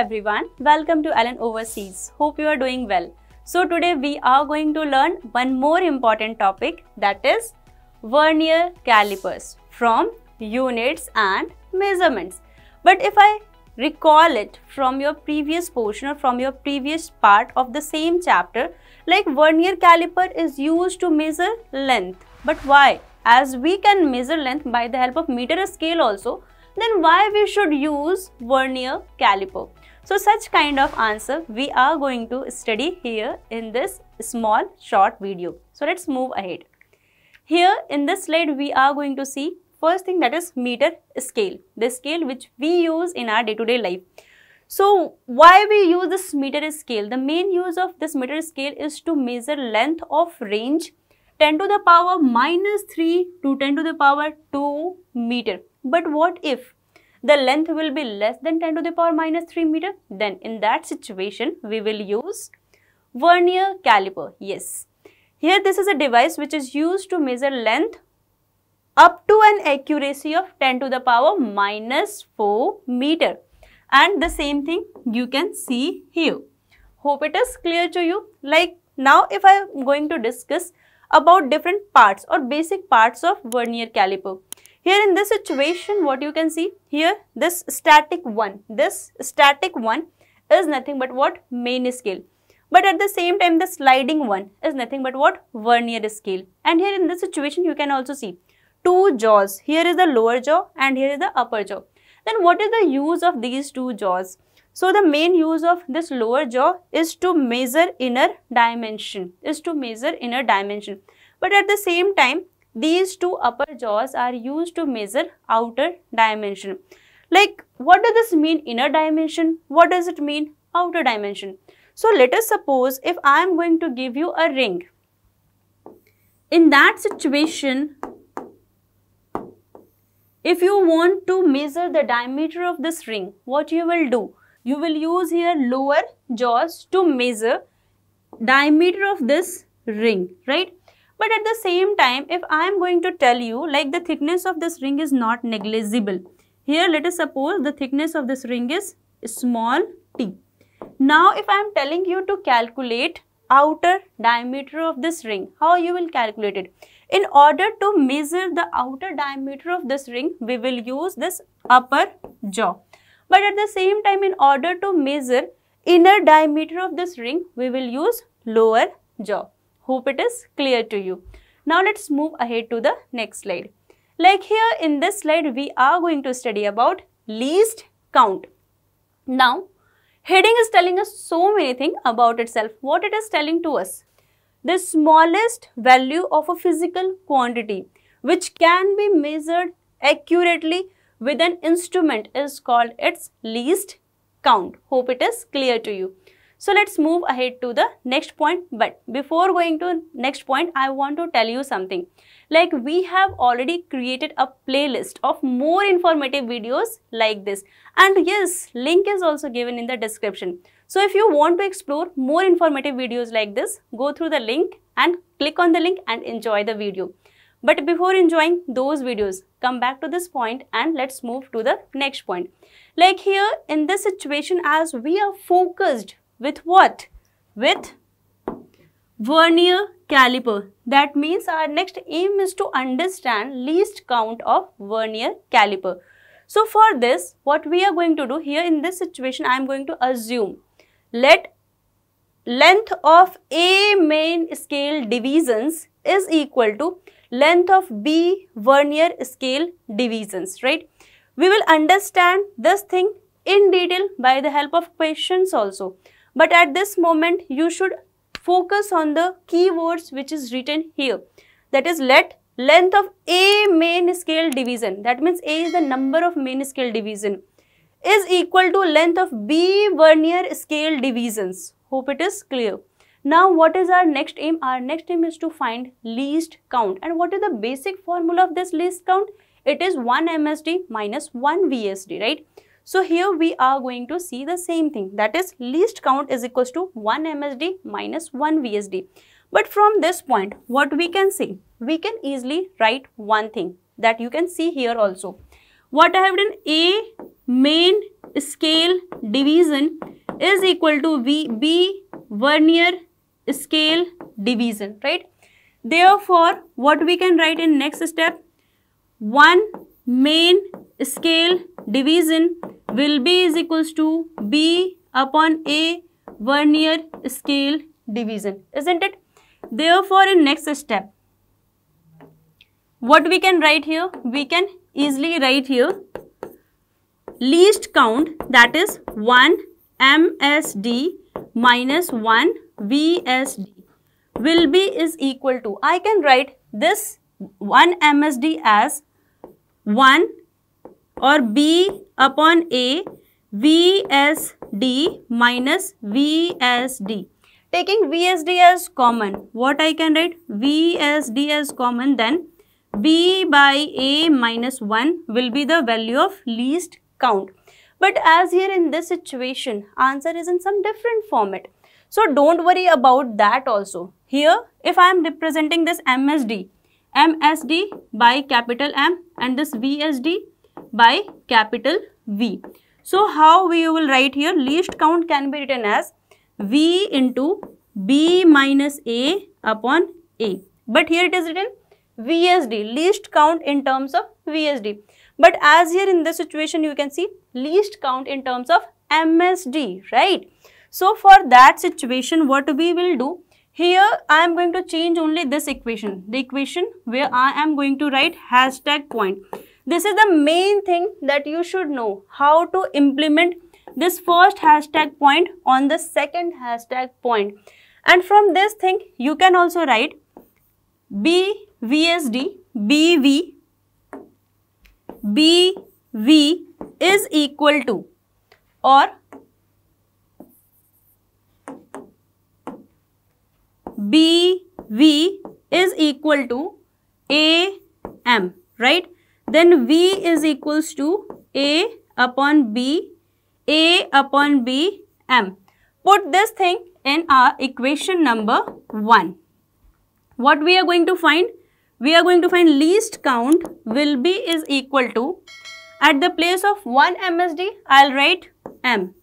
everyone, welcome to Allen Overseas. Hope you are doing well. So today we are going to learn one more important topic, that is vernier calipers from units and measurements. But if I recall it from your previous portion or from your previous part of the same chapter, like vernier caliper is used to measure length. But why? As we can measure length by the help of meter scale also, then why we should use vernier caliper? So such kind of answer we are going to study here in this small short video. So let's move ahead. Here in this slide we are going to see first thing, that is meter scale, the scale which we use in our day-to-day life. So why we use this meter scale? The main use of this meter scale is to measure length of range 10⁻³ to 10⁻2 meter. But what if the length will be less than 10⁻³ meter? Then in that situation we will use vernier caliper. Yes, here this is a device which is used to measure length up to an accuracy of 10⁻⁴ meter. And the same thing you can see here. Hope it is clear to you. Like now if I am going to discuss about different parts or basic parts of vernier caliper. Here in this situation what you can see here, this static one is nothing but what? Main scale. But at the same time the sliding one is nothing but what? Vernier scale. And here in this situation you can also see two jaws. Here is the lower jaw and here is the upper jaw. Then what is the use of these two jaws? So the main use of this lower jaw is to measure inner dimension, But at the same time, these two upper jaws are used to measure outer dimension. Like what does this mean, inner dimension? What does it mean, outer dimension? So let us suppose if I am going to give you a ring. In that situation, if you want to measure the diameter of this ring, what you will do? You will use here lower jaws to measure diameter of this ring, right? But at the same time, if I am going to tell you like the thickness of this ring is not negligible. Here let us suppose the thickness of this ring is small t. Now if I am telling you to calculate outer diameter of this ring, how you will calculate it? In order to measure the outer diameter of this ring, we will use this upper jaw. But at the same time, in order to measure inner diameter of this ring, we will use lower jaw. Hope it is clear to you. Now let's move ahead to the next slide. Like here in this slide, we are going to study about least count. Now, heading is telling us so many things about itself. What it is telling to us? The smallest value of a physical quantity which can be measured accurately with an instrument is called its least count. Hope it is clear to you. So let's move ahead to the next point. But before going to next point, I want to tell you something. Like we have already created a playlist of more informative videos like this. And yes, link is also given in the description. So if you want to explore more informative videos like this, go through the link and click on the link and enjoy the video. But before enjoying those videos, come back to this point and let's move to the next point. Like here in this situation, as we are focused with what? With vernier caliper. That means our next aim is to understand least count of vernier caliper. So for this, what we are going to do here in this situation, I am going to assume let length of A main scale divisions is equal to length of B vernier scale divisions, right? We will understand this thing in detail by the help of questions also. But at this moment, you should focus on the keywords which is written here. That is, let length of A main scale division, that means A is the number of main scale division, is equal to length of B vernier scale divisions. Hope it is clear. Now what is our next aim? Our next aim is to find least count. And what is the basic formula of this least count? It is 1 MSD minus 1 VSD, right? So here we are going to see the same thing, that is least count is equals to 1 MSD minus 1 VSD. But from this point, what we can see? We can easily write one thing that you can see here also. what I have done, A main scale division is equal to B vernier scale division, right? Therefore, what we can write in next step, 1 main scale division will be is equals to B upon A vernier scale division, isn't it? Therefore, in next step, what we can write here, we can easily write here least count, that is 1 MSD minus 1 VSD will be is equal to, I can write this 1 MSD as 1 or B upon A VSD minus VSD. Taking VSD as common, what I can write, VSD as common, then B by A minus 1 will be the value of least count. But as here in this situation, answer is in some different format. So don't worry about that also. Here, if I am representing this MSD, MSD by capital M and this VSD by capital V. So how we will write here, least count can be written as V into B minus A upon A. But here it is written VSD, least count in terms of VSD. But as here in this situation, you can see least count in terms of MSD, right? So for that situation, what we will do, here I am going to change only this equation, the equation where I am going to write hashtag point. This is the main thing that you should know, how to implement this first hashtag point on the second hashtag point. And from this thing, you can also write B VSD, BV, BV is equal to, or BV is equal to AM, right? Then V is equals to A upon B, A upon B, M. Put this thing in our equation number 1. What we are going to find? We are going to find least count will be is equal to, at the place of 1 MSD, I'll write M.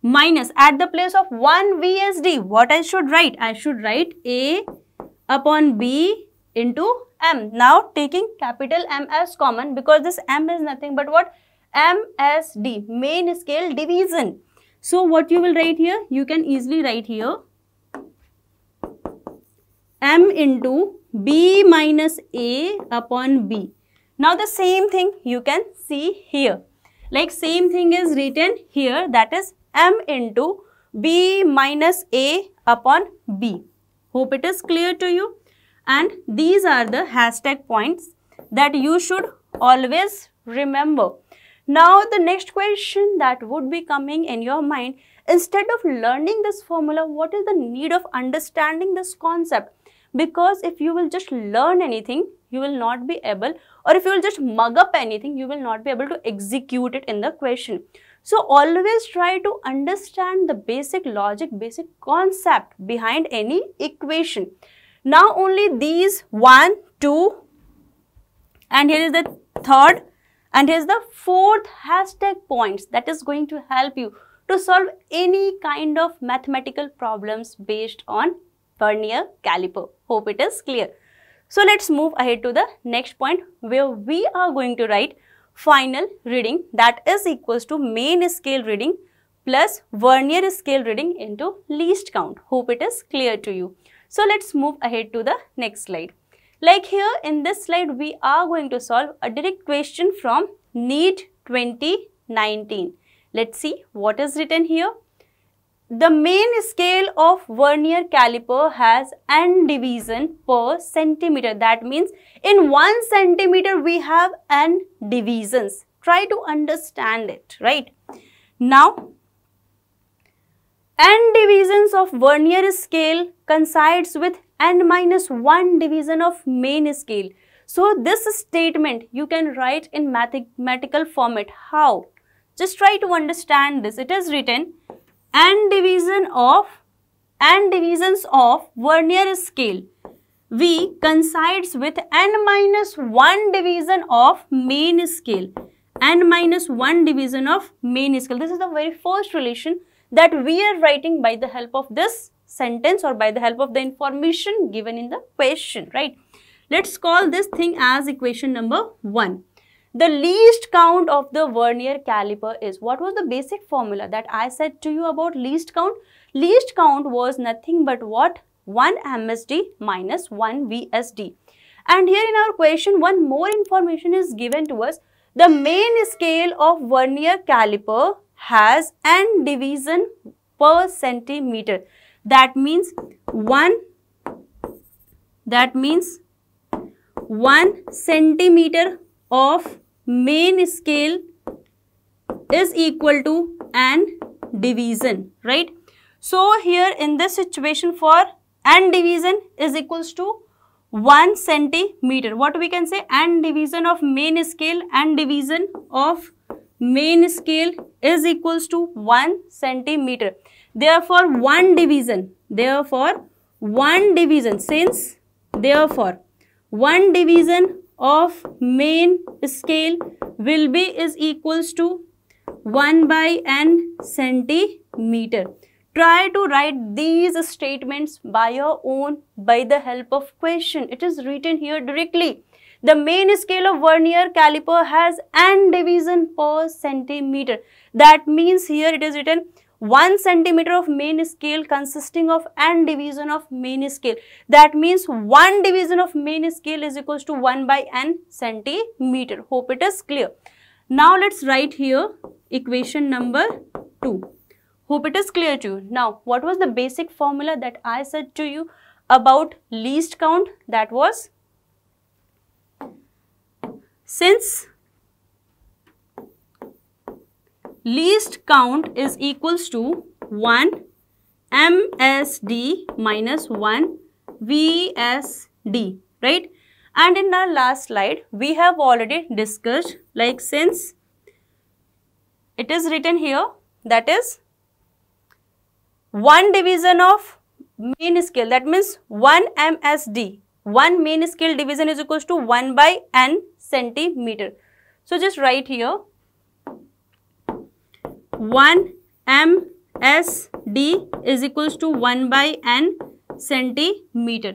Minus, at the place of 1 VSD, what I should write? I should write A upon B into M. Now, taking capital M as common, because this M is nothing but what? MSD, main scale division. So, what you will write here? You can easily write here M into B minus A upon B. Now the same thing you can see here. Like same thing is written here, that is M into B minus A upon B. Hope it is clear to you. And these are the hashtag points that you should always remember. Now the next question that would be coming in your mind, instead of learning this formula, what is the need of understanding this concept? Because if you will just learn anything, you will not be able, or if you will just mug up anything, you will not be able to execute it in the question. So always try to understand the basic logic, basic concept behind any equation. Now only these 1, 2, and here is the third, and here is the fourth hashtag points that is going to help you to solve any kind of mathematical problems based on vernier caliper. Hope it is clear. So let's move ahead to the next point, where we are going to write final reading, that is equals to main scale reading plus vernier scale reading into least count. Hope it is clear to you. So let's move ahead to the next slide. Like here in this slide, we are going to solve a direct question from NEET 2019. Let's see what is written here. The main scale of vernier caliper has n division per centimeter. That means in 1 centimeter we have n divisions. Try to understand it, right? Now, n divisions of vernier scale coincides with n minus 1 division of main scale. So, this statement you can write in mathematical format. How? Just try to understand this. It is written n divisions of vernier scale V coincides with n minus 1 division of main scale. and minus 1 division of mean scale. This is the very first relation that we are writing by the help of this sentence or by the help of the information given in the question, right? Let's call this thing as equation number 1. The least count of the vernier caliper is, what was the basic formula that I said to you about least count? Least count was nothing but what? 1 MSD minus 1 VSD. And here in our question, one more information is given to us. The main scale of vernier caliper has n division per centimeter. That means 1 centimeter of main scale is equal to n division, right? So here in this situation, for n division is equals to 1 centimeter. What we can say, n division of main scale is equals to 1 centimeter. Therefore, one division of main scale will be is equals to 1 by n centimeter. Try to write these statements by your own by the help of question. It is written here directly. The main scale of vernier caliper has n division per centimeter. That means here it is written 1 centimeter of main scale consisting of n division of main scale. That means 1 division of main scale is equals to 1 by n centimeter. Hope it is clear. Now let's write here equation number 2. Hope it is clear to you. Now what was the basic formula that I said to you about least count? That was, since least count is equals to 1 MSD minus 1 VSD, right? And in our last slide, we have already discussed, like, since it is written here, that is 1 division of main scale, that means 1 MSD, 1 main scale division is equals to 1 by n centimeter. So just write here 1 MSD is equals to 1 by n centimeter.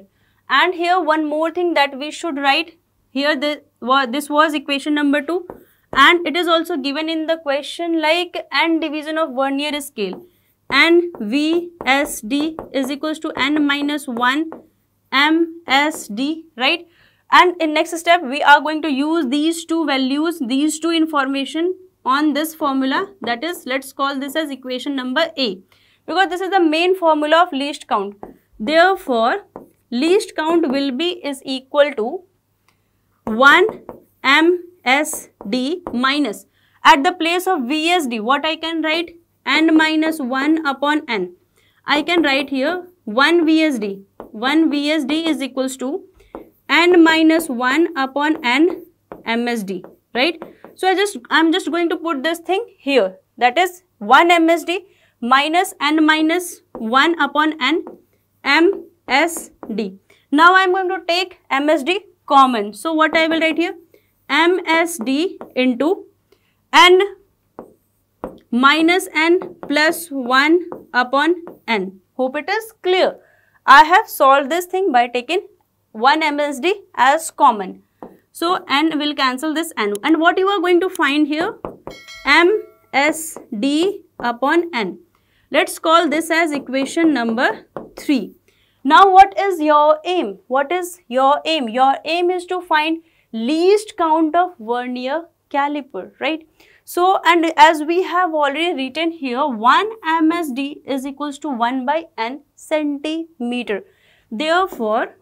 And here one more thing that we should write here, this was equation number 2, and it is also given in the question like n division of vernier scale, n VSD is equals to n minus 1 MSD, right? And in next step we are going to use these two values, these two information on this formula, that is, let's call this as equation number A, because this is the main formula of least count. Therefore, least count will be is equal to 1 MSD minus, at the place of VSD, what I can write, n minus 1 upon n. I can write here 1 VSD is equals to n minus 1 upon n MSD, right? So I'm just going to put this thing here, that is 1 MSD minus n minus 1 upon n MSD. Now I'm going to take MSD common. So what I will write here, MSD into n minus n plus 1 upon n. Hope it is clear. I have solved this thing by taking 1 MSD as common. So n will cancel this n, and what you are going to find here, MSD upon n. Let's call this as equation number 3. Now what is your aim? What is your aim? Your aim is to find least count of vernier caliper, right? So, and as we have already written here, 1 MSD is equals to 1 by n centimeter. Therefore,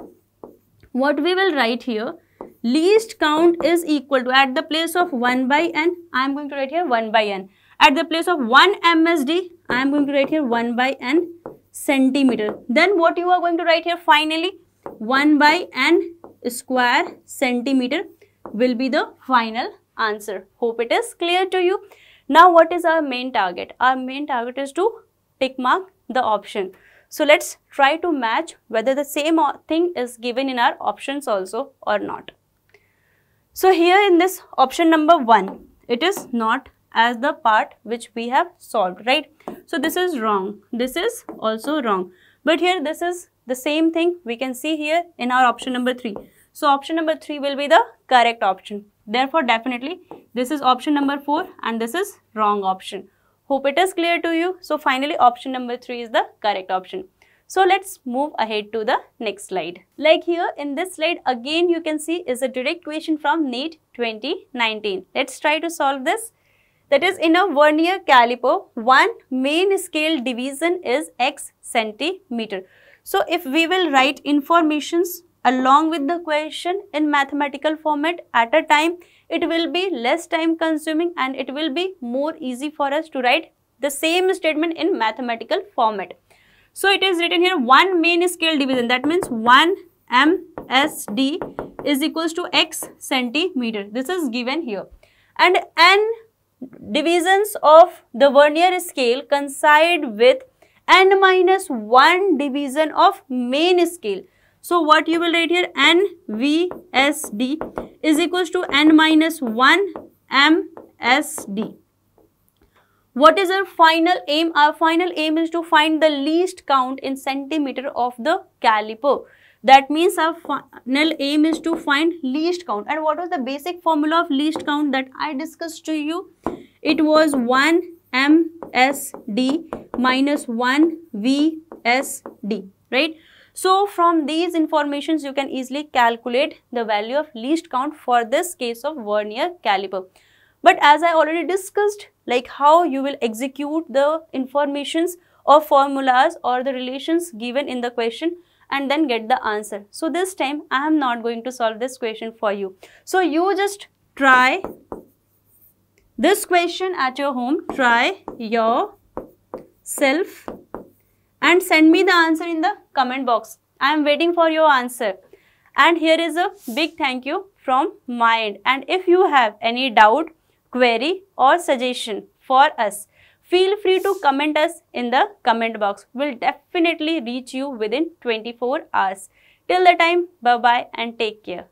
what we will write here, least count is equal to, at the place of 1 by n, I am going to write here 1 by n. At the place of 1 MSD, I am going to write here 1 by n centimeter. Then what you are going to write here finally, 1 by n square centimeter will be the final answer. Hope it is clear to you. Now what is our main target? Our main target is to tick mark the option. So let's try to match whether the same thing is given in our options also or not. So here in this option number 1, It is not as the part which we have solved, right? So this is wrong. This is also wrong. But here this is the same thing we can see here in our option number 3. So option number 3 will be the correct option. Therefore, definitely this is option number 4 and this is wrong option. Hope it is clear to you. So finally, option number 3 is the correct option. So let's move ahead to the next slide. Like here in this slide, again you can see is a direct question from NEET 2019. Let's try to solve this. That is, in a vernier caliper, one main scale division is x centimeter. So if we will write informations along with the question in mathematical format at a time, it will be less time consuming and it will be more easy for us to write the same statement in mathematical format. So it is written here one main scale division, that means 1 MSD is equals to x centimeter. This is given here, and n divisions of the vernier scale coincide with n minus 1 division of main scale. So what you will write here, NVSD is equals to n minus 1 MSD. What is our final aim? Our final aim is to find the least count in centimeter of the caliper. That means our final aim is to find least count. And what was the basic formula of least count that I discussed to you? It was 1 MSD minus 1 VSD, right? So from these informations, you can easily calculate the value of least count for this case of vernier caliper. But as I already discussed, like how you will execute the informations or formulas or the relations given in the question and then get the answer. So this time, I am not going to solve this question for you. So you just try this question at your home, try yourself, and send me the answer in the comment box. I am waiting for your answer. And here is a big thank you from my end. And if you have any doubt, query or suggestion for us, feel free to comment us in the comment box. We'll definitely reach you within 24 hours. Till the time, bye-bye and take care.